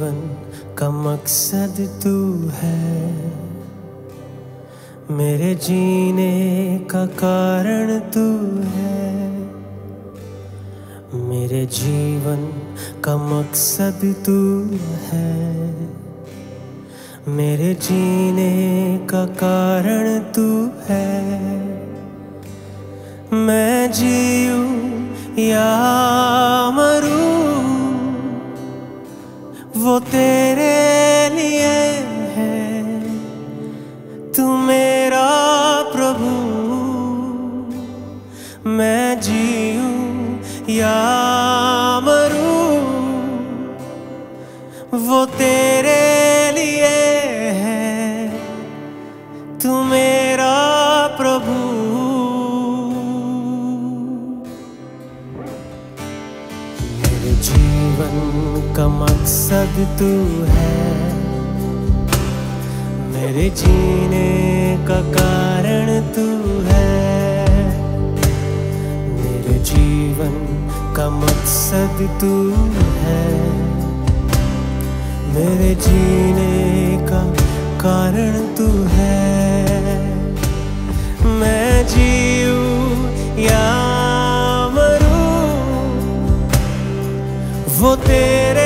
जीवन का मकसद तू है, मेरे जीने का कारण तू है, मेरे जीवन का मकसद तू है, मेरे जीने का कारण तू है। मैं जीऊं या मरूं वो तेरे लिए है, तू मेरा प्रभु। मैं जीऊं या मरूं वो तेरे लिए है, तू मेरा प्रभु। मेरे जीवन का मकसद तू है, मेरे जीने का कारण तू है, मेरे जीवन का मकसद तू है, मेरे जीने का कारण तू है। मैं जीऊं या मरूं वो तेरे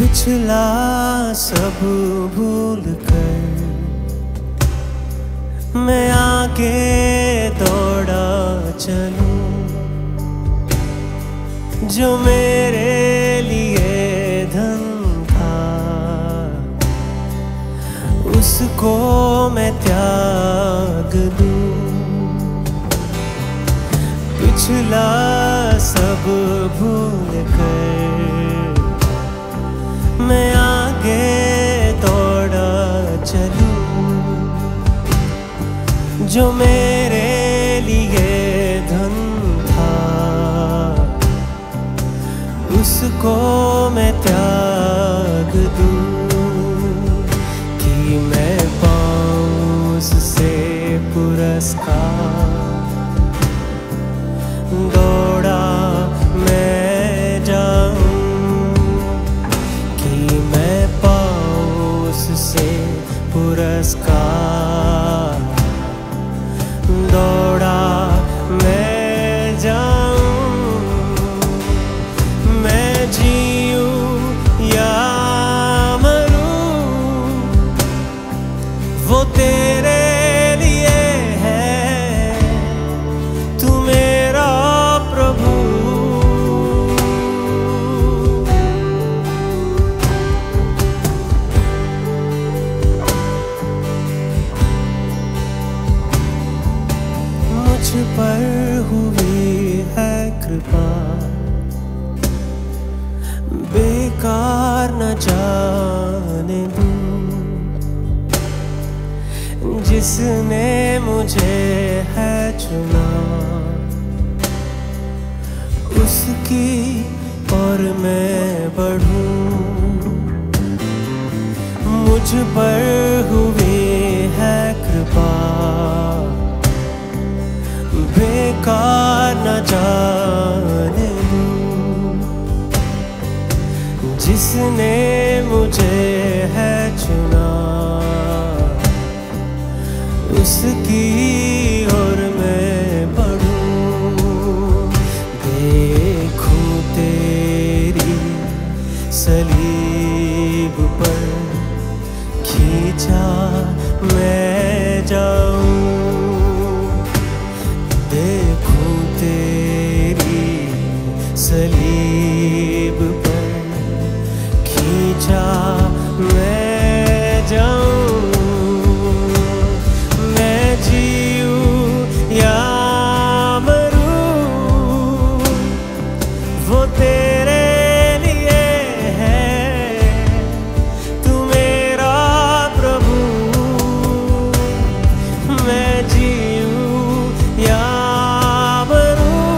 पिछला सब भूल कर मैं आगे दौड़ा चलूं, जो मेरे लिए धन था उसको मैं त्याग दूं। पिछला सब भूल कर मैं आगे दौड़ा चलूं, जो मेरे लिए धन था उसको मैं त्याग दूं, कि मैं पाऊं उससे पुरस्कार। दौड़ा मैं जाऊं पुरस्कार, दौड़ा मैं जाऊं। मैं जीऊं या मरूं वो तेरे लिए है, तू मेरा प्रभु। मुझ पर हुई है कृपा, बेकार न जाने दूं, जिसने मुझे है चुना उसकी और मैं बढ़ूं। मुझ पर हुई है कृपा, बेकार न जाने दूं, जिसने मुझे है चुना उसकी ओर मैं बढ़ूं। देखूं तेरी सलीब पर खींचा मैं जाऊं, सलीब पर खींचा मैं जाऊं। मैं जीऊं या मरूं वो तेरे लिए है, तू मेरा प्रभु। मैं जीऊं या मरूं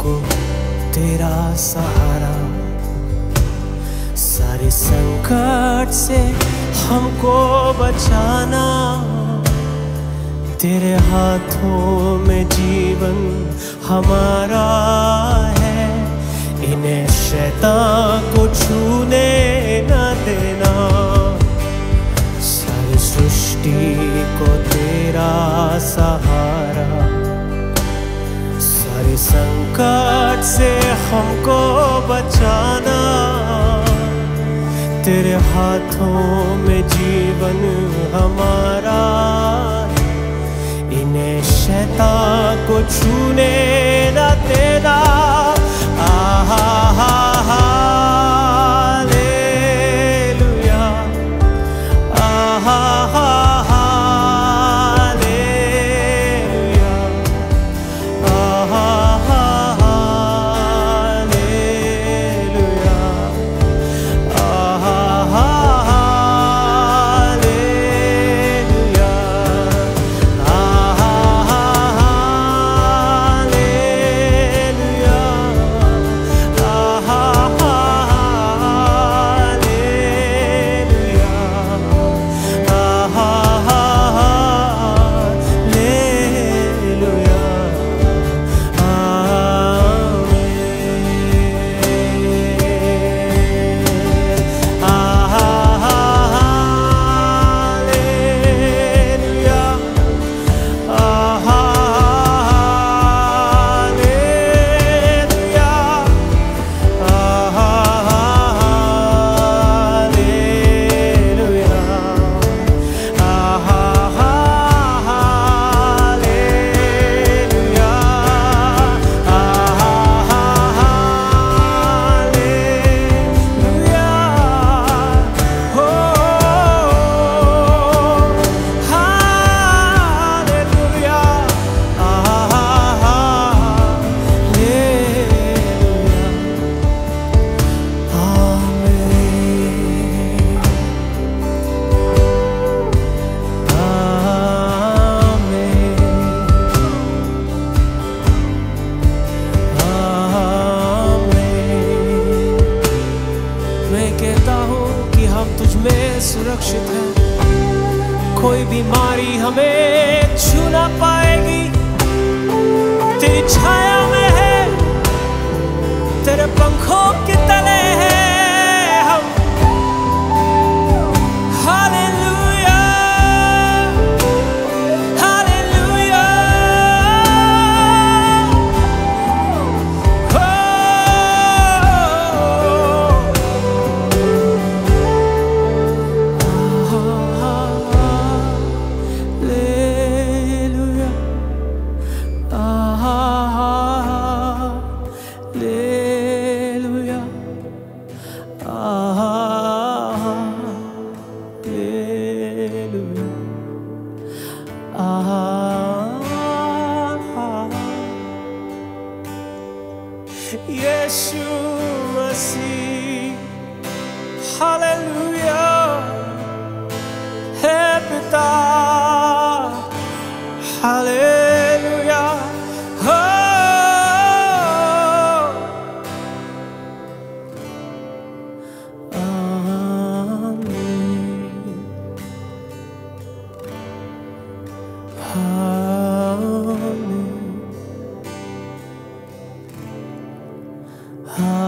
को तेरा सहारा, सारे संकट से हमको बचाना, तेरे हाथों में जीवन हमारा है, इन्हें शैतान को छूने न देना, सारी सृष्टि को तेरा सहारा, सारे संकट से हमको बचाना, तेरे हाथों में जीवन हमारा, इन्हें शैतान को छूने न देना। सुरक्षित है, कोई बीमारी हमें छू ना पाएगी, तेरी छाया में है, तेरे पंखों के तले हैं हम। Hallelujah, hallelujah, Yeshua, see, hallelujah, Epitaph, hallelujah, oh, amen, amen.